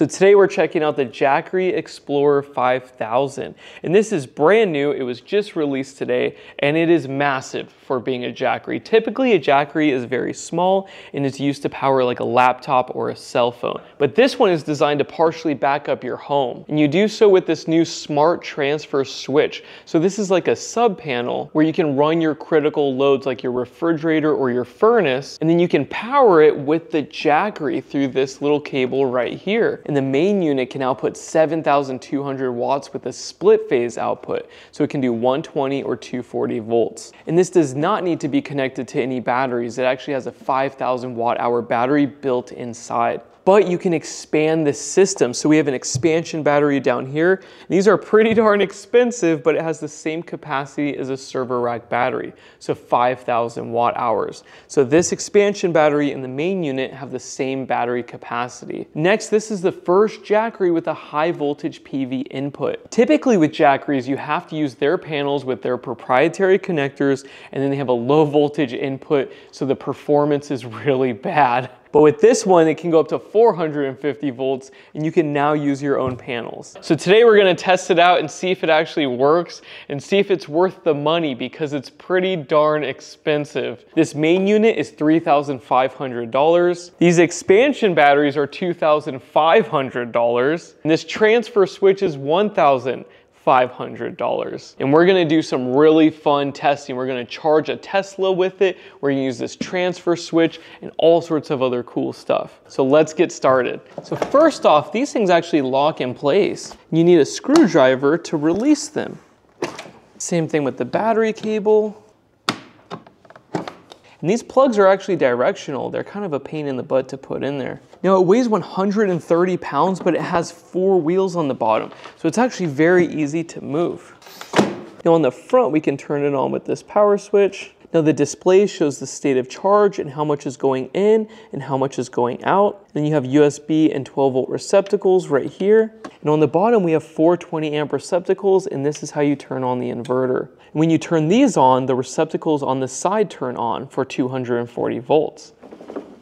So today we're checking out the Jackery Explorer 5000, and this is brand new. It was just released today, and it is massive for being a Jackery. Typically a Jackery is very small and is used to power like a laptop or a cell phone, but this one is designed to partially back up your home, and you do so with this new smart transfer switch. So this is like a sub panel where you can run your critical loads like your refrigerator or your furnace, and then you can power it with the Jackery through this little cable right here. And the main unit can output 7,200 watts with a split phase output. So it can do 120 or 240 volts. And this does not need to be connected to any batteries. It actually has a 5,000 watt hour battery built inside. But you can expand the system. So we have an expansion battery down here. These are pretty darn expensive, but it has the same capacity as a server rack battery, so 5,000 watt hours. So this expansion battery and the main unit have the same battery capacity. Next, this is the first Jackery with a high voltage PV input. Typically with Jackeries, you have to use their panels with their proprietary connectors, and then they have a low voltage input, so the performance is really bad. But with this one, it can go up to 450 volts, and you can now use your own panels. So today we're gonna test it out and see if it actually works and see if it's worth the money, because it's pretty darn expensive. This main unit is $3,500. These expansion batteries are $2,500. And this transfer switch is $1,500. And we're gonna do some really fun testing. We're gonna charge a Tesla with it. We're gonna use this transfer switch and all sorts of other cool stuff. So let's get started. So first off, these things actually lock in place. You need a screwdriver to release them. Same thing with the battery cable. And these plugs are actually directional. They're kind of a pain in the butt to put in there. Now it weighs 130 pounds, but it has four wheels on the bottom. So it's actually very easy to move. Now on the front, we can turn it on with this power switch. Now the display shows the state of charge and how much is going in and how much is going out. Then you have USB and 12 volt receptacles right here. And on the bottom, we have 420 amp receptacles, and this is how you turn on the inverter. And when you turn these on, the receptacles on the side turn on for 240 volts.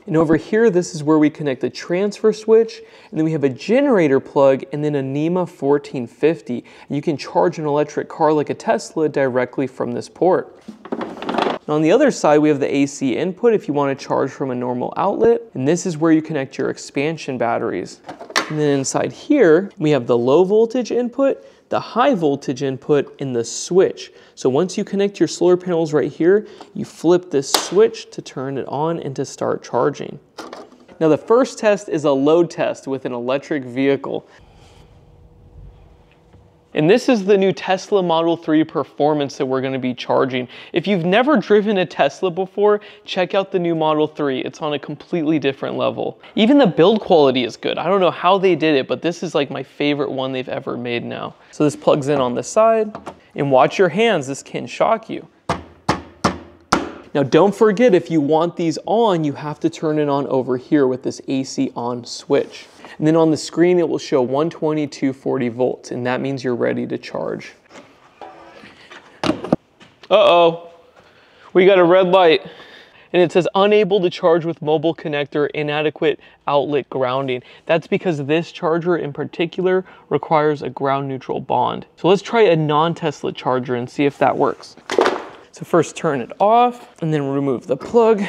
And over here, this is where we connect the transfer switch, and then we have a generator plug and then a NEMA 1450. And you can charge an electric car like a Tesla directly from this port. On the other side, we have the AC input if you want to charge from a normal outlet. And this is where you connect your expansion batteries. And then inside here, we have the low voltage input, the high voltage input, and the switch. So once you connect your solar panels right here, you flip this switch to turn it on and to start charging. Now the first test is a load test with an electric vehicle. And this is the new Tesla Model 3 Performance that we're gonna be charging. If you've never driven a Tesla before, check out the new Model 3. It's on a completely different level. Even the build quality is good. I don't know how they did it, but this is like my favorite one they've ever made now. So this plugs in on the side, and watch your hands, this can shock you. Now don't forget, if you want these on, you have to turn it on over here with this AC on switch. And then on the screen, it will show 120, 240 volts, and that means you're ready to charge. Uh-oh, we got a red light. And it says unable to charge with mobile connector, inadequate outlet grounding. That's because this charger in particular requires a ground neutral bond. So let's try a non-Tesla charger and see if that works. So first turn it off and then remove the plug.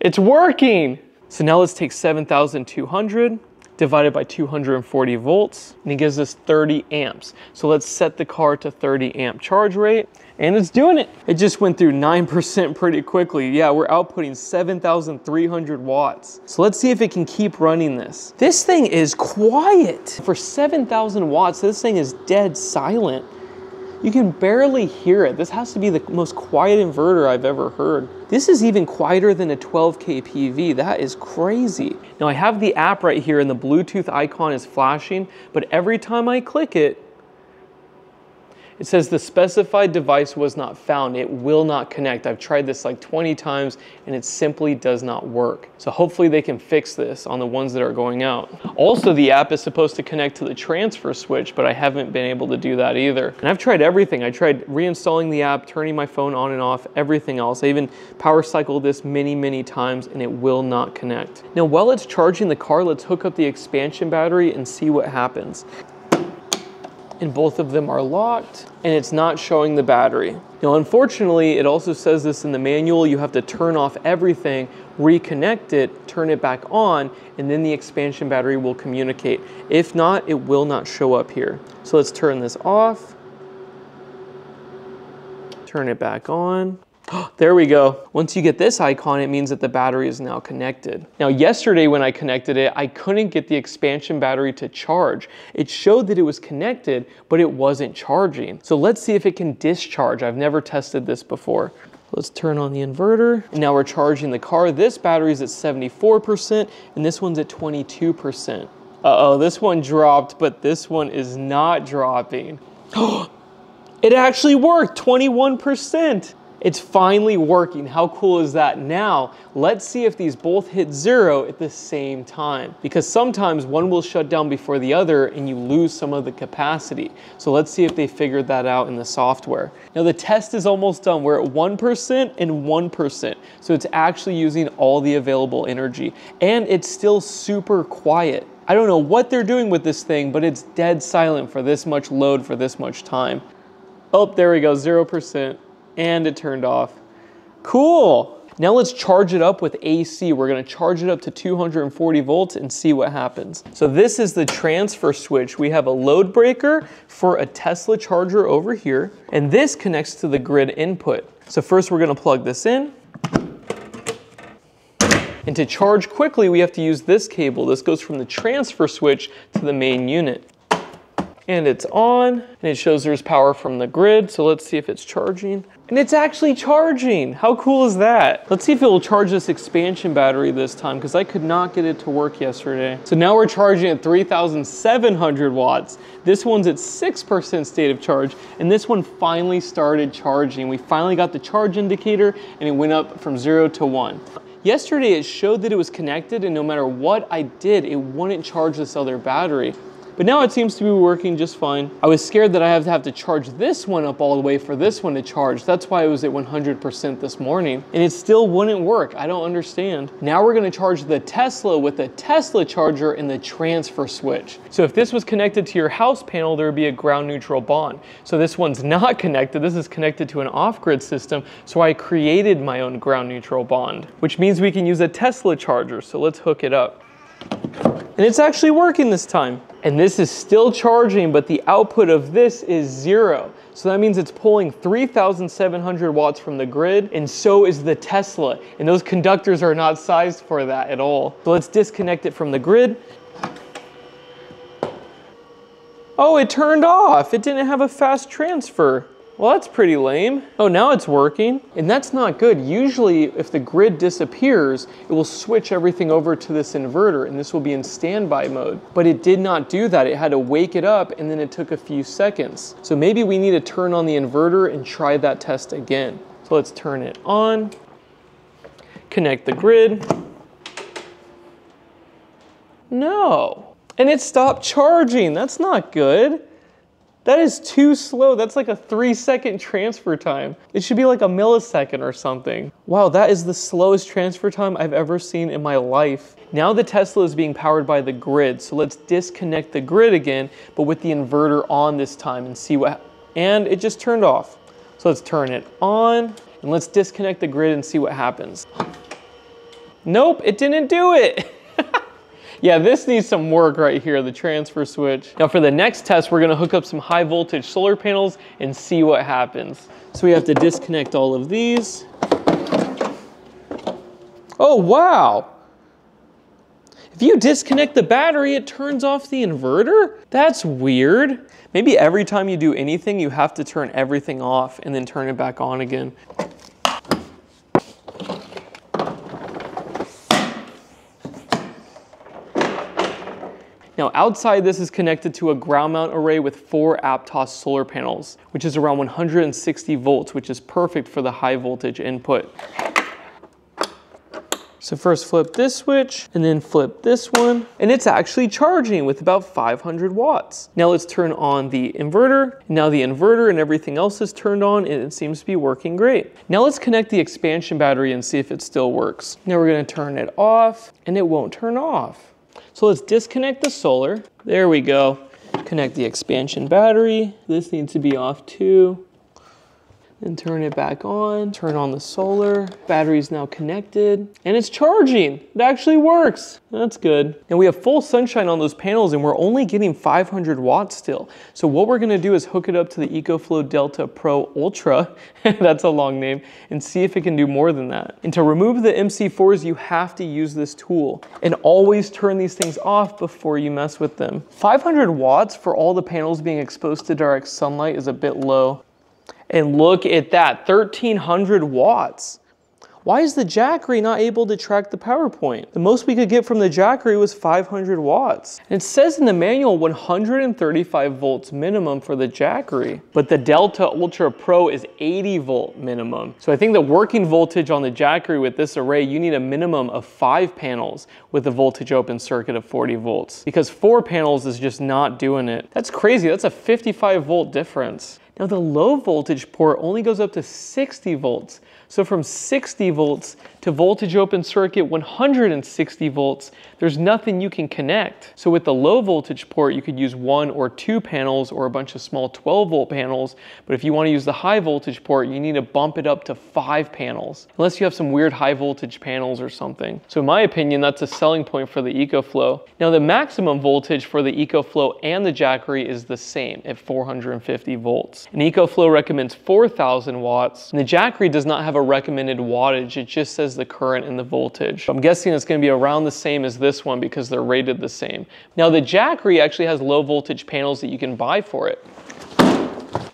It's working. So now let's take 7,200 divided by 240 volts, and it gives us 30 amps. So let's set the car to 30 amp charge rate, and it's doing it. It just went through 9% pretty quickly. Yeah, we're outputting 7,300 watts. So let's see if it can keep running this. This thing is quiet. For 7,000 watts, this thing is dead silent. You can barely hear it. This has to be the most quiet inverter I've ever heard. This is even quieter than a 12K PV. That is crazy. Now I have the app right here and the Bluetooth icon is flashing, but every time I click it, It says the specified device was not found. It will not connect. I've tried this like 20 times and it simply does not work. So hopefully they can fix this on the ones that are going out. Also, the app is supposed to connect to the transfer switch, but I haven't been able to do that either. And I've tried everything. I tried reinstalling the app, turning my phone on and off, everything else. I even power cycled this many times and it will not connect. Now, while it's charging the car, let's hook up the expansion battery and see what happens. And both of them are locked, and it's not showing the battery. Now, unfortunately, it also says this in the manual, you have to turn off everything, reconnect it, turn it back on, and then the expansion battery will communicate. If not, it will not show up here. So let's turn this off, turn it back on. There we go. Once you get this icon, it means that the battery is now connected. Now, yesterday when I connected it, I couldn't get the expansion battery to charge. It showed that it was connected, but it wasn't charging. So let's see if it can discharge. I've never tested this before. Let's turn on the inverter. And now we're charging the car. This battery's at 74%, and this one's at 22%. Uh-oh, this one dropped, but this one is not dropping. It actually worked, 21%. It's finally working. How cool is that? Now, let's see if these both hit zero at the same time, because sometimes one will shut down before the other and you lose some of the capacity. So let's see if they figured that out in the software. Now the test is almost done. We're at 1% and 1%. So it's actually using all the available energy, and it's still super quiet. I don't know what they're doing with this thing, but it's dead silent for this much load for this much time. Oh, there we go, 0%. And it turned off. Cool. Now let's charge it up with AC. We're gonna charge it up to 240 volts and see what happens. So this is the transfer switch. We have a load breaker for a Tesla charger over here, and this connects to the grid input. So first we're gonna plug this in. And to charge quickly, we have to use this cable. This goes from the transfer switch to the main unit. And it's on, and it shows there's power from the grid. So let's see if it's charging. And it's actually charging. How cool is that? Let's see if it will charge this expansion battery this time, because I could not get it to work yesterday. So now we're charging at 3,700 watts. This one's at 6% state of charge, and this one finally started charging. We finally got the charge indicator, and it went up from 0 to 1. Yesterday, it showed that it was connected, and no matter what I did, it wouldn't charge this other battery. But now it seems to be working just fine. I was scared that I have to charge this one up all the way for this one to charge. That's why it was at 100% this morning, and it still wouldn't work. I don't understand. Now we're gonna charge the Tesla with the Tesla charger and the transfer switch. So if this was connected to your house panel, there would be a ground neutral bond. So this one's not connected. This is connected to an off-grid system. So I created my own ground neutral bond, which means we can use a Tesla charger. So let's hook it up. And it's actually working this time. And this is still charging, but the output of this is 0. So that means it's pulling 3,700 watts from the grid, and so is the Tesla. And those conductors are not sized for that at all. So let's disconnect it from the grid. Oh, it turned off. It didn't have a fast transfer. Well, that's pretty lame. Oh, now it's working. And that's not good. Usually, if the grid disappears, it will switch everything over to this inverter, and this will be in standby mode. But it did not do that. It had to wake it up, and then it took a few seconds. So maybe we need to turn on the inverter and try that test again. So let's turn it on, connect the grid. No, and it stopped charging. That's not good. That is too slow. That's like a 3-second transfer time. It should be like a millisecond or something. Wow, that is the slowest transfer time I've ever seen in my life. Now the Tesla is being powered by the grid. So let's disconnect the grid again, but with the inverter on this time and see what, and it just turned off. So let's turn it on and let's disconnect the grid and see what happens. Nope, it didn't do it. Yeah, this needs some work right here, the transfer switch. Now for the next test, we're gonna hook up some high voltage solar panels and see what happens. So we have to disconnect all of these. Oh, wow. If you disconnect the battery, it turns off the inverter? That's weird. Maybe every time you do anything, you have to turn everything off and then turn it back on again. Now outside, this is connected to a ground mount array with 4 Aptos solar panels, which is around 160 volts, which is perfect for the high voltage input. So first flip this switch and then flip this one, and it's actually charging with about 500 watts. Now let's turn on the inverter. Now the inverter and everything else is turned on and it seems to be working great. Now let's connect the expansion battery and see if it still works. Now we're gonna turn it off and it won't turn off. So let's disconnect the solar. There we go. Connect the expansion battery. This needs to be off too. And turn it back on, turn on the solar. Battery's now connected and it's charging. It actually works. That's good. And we have full sunshine on those panels and we're only getting 500 watts still. So what we're gonna do is hook it up to the EcoFlow Delta Pro Ultra, that's a long name, and see if it can do more than that. And to remove the MC4s, you have to use this tool and always turn these things off before you mess with them. 500 watts for all the panels being exposed to direct sunlight is a bit low. And look at that, 1300 watts. Why is the Jackery not able to track the PowerPoint? The most we could get from the Jackery was 500 watts. And it says in the manual 135 volts minimum for the Jackery, but the Delta Ultra Pro is 80 volt minimum. So I think the working voltage on the Jackery with this array, you need a minimum of 5 panels with a voltage open circuit of 40 volts because 4 panels is just not doing it. That's crazy, that's a 55 volt difference. Now the low voltage port only goes up to 60 volts. So from 60 volts to voltage open circuit 160 volts, there's nothing you can connect. So with the low voltage port, you could use 1 or 2 panels or a bunch of small 12 volt panels. But if you want to use the high voltage port, you need to bump it up to 5 panels, unless you have some weird high voltage panels or something. So in my opinion, that's a selling point for the EcoFlow. Now the maximum voltage for the EcoFlow and the Jackery is the same at 450 volts. And EcoFlow recommends 4,000 watts. And the Jackery does not have a recommended wattage. It just says the current and the voltage. I'm guessing it's going to be around the same as this one because they're rated the same. Now the Jackery actually has low voltage panels that you can buy for it.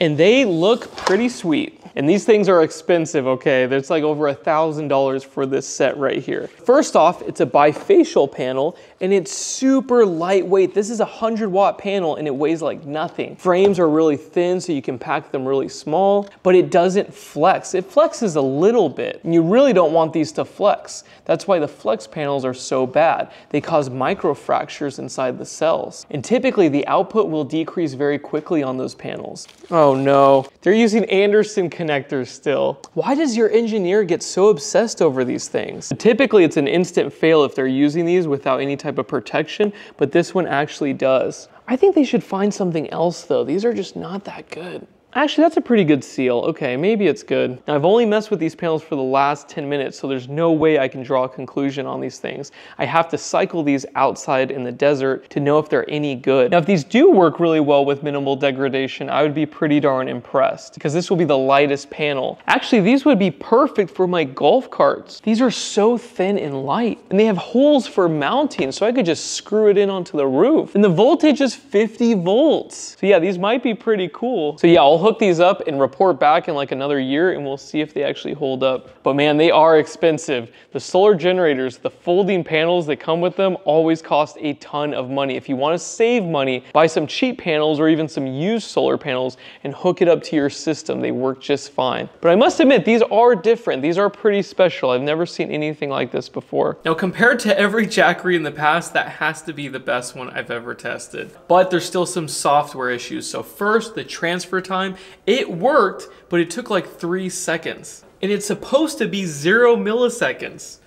And they look pretty sweet. And these things are expensive, okay? That's like over $1,000 for this set right here. First off, it's a bifacial panel and it's super lightweight. This is a 100-watt panel and it weighs like nothing. Frames are really thin so you can pack them really small, but it doesn't flex. It flexes a little bit and you really don't want these to flex. That's why the flex panels are so bad. They cause microfractures inside the cells. And typically the output will decrease very quickly on those panels. Oh no, they're using Anderson connectors still. Why does your engineer get so obsessed over these things? Typically it's an instant fail if they're using these without any type of protection, but this one actually does. I think they should find something else though. These are just not that good. Actually, that's a pretty good seal. Okay, maybe it's good. Now, I've only messed with these panels for the last 10 minutes, so there's no way I can draw a conclusion on these things. I have to cycle these outside in the desert to know if they're any good. Now, if these do work really well with minimal degradation, I would be pretty darn impressed because this will be the lightest panel. Actually, these would be perfect for my golf carts. These are so thin and light, and they have holes for mounting, so I could just screw it in onto the roof. And the voltage is 50 volts. So yeah, these might be pretty cool. So yeah, I'll hook these up and report back in like another year and we'll see if they actually hold up. But man, they are expensive. The solar generators, the folding panels that come with them always cost a ton of money. If you want to save money, buy some cheap panels or even some used solar panels and hook it up to your system. They work just fine. But I must admit, these are different. These are pretty special. I've never seen anything like this before. Now, compared to every Jackery in the past, that has to be the best one I've ever tested. But there's still some software issues. So first, the transfer time. It worked, but it took like 3 seconds. And it's supposed to be 0 milliseconds.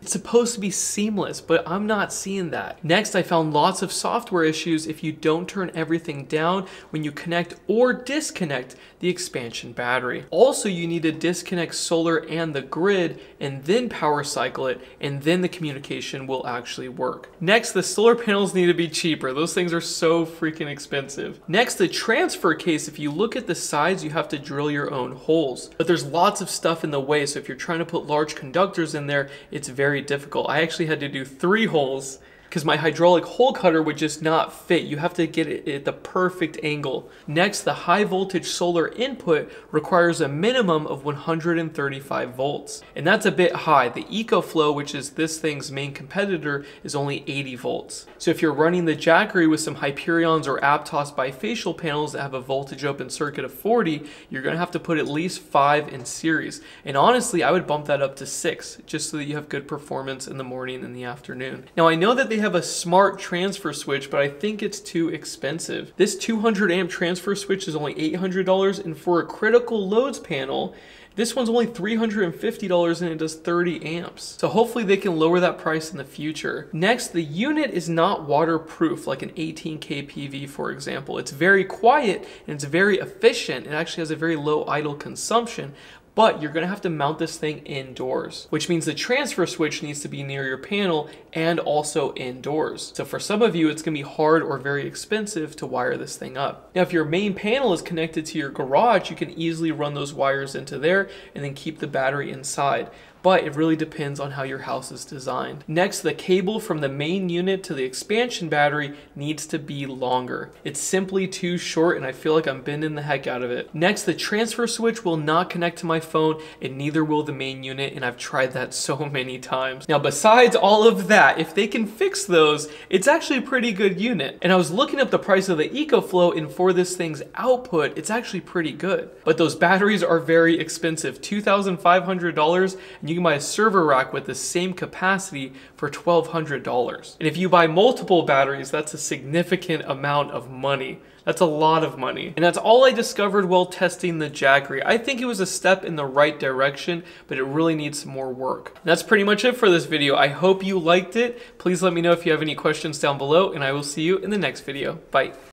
It's supposed to be seamless, but I'm not seeing that. Next, I found lots of software issues if you don't turn everything down when you connect or disconnect the expansion battery. Also, you need to disconnect solar and the grid and then power cycle it, and then the communication will actually work. Next, the solar panels need to be cheaper. Those things are so freaking expensive. Next, the transfer case. If you look at the sides, you have to drill your own holes, but there's lots of stuff in the way. So if you're trying to put large conductors in there, it's very difficult. I actually had to do 3 holes because my hydraulic hole cutter would just not fit. You have to get it at the perfect angle. Next, the high voltage solar input requires a minimum of 135 volts, and that's a bit high. The EcoFlow, which is this thing's main competitor, is only 80 volts. So if you're running the Jackery with some Hyperions or Aptos bifacial panels that have a voltage open circuit of 40, you're gonna have to put at least 5 in series. And honestly, I would bump that up to 6, just so that you have good performance in the morning and the afternoon. Now I know that they have a smart transfer switch, but I think it's too expensive. This 200 amp transfer switch is only $800, and for a critical loads panel, this one's only $350 and it does 30 amps. So hopefully they can lower that price in the future. Next, the unit is not waterproof like an 18K PV, for example. It's very quiet and it's very efficient. It actually has a very low idle consumption, but you're gonna have to mount this thing indoors, which means the transfer switch needs to be near your panel and also indoors. So for some of you, it's gonna be hard or very expensive to wire this thing up. Now, if your main panel is connected to your garage, you can easily run those wires into there and then keep the battery inside. But it really depends on how your house is designed. Next, the cable from the main unit to the expansion battery needs to be longer. It's simply too short, and I feel like I'm bending the heck out of it. Next, the transfer switch will not connect to my phone, and neither will the main unit, and I've tried that so many times. Now, besides all of that, if they can fix those, it's actually a pretty good unit. And I was looking up the price of the EcoFlow, and for this thing's output, it's actually pretty good. But those batteries are very expensive, $2,500, and you can buy a server rack with the same capacity for $1,200. And if you buy multiple batteries, that's a significant amount of money. That's a lot of money. And that's all I discovered while testing the Jackery. I think it was a step in the right direction, but it really needs some more work. And that's pretty much it for this video. I hope you liked it. Please let me know if you have any questions down below, and I will see you in the next video. Bye.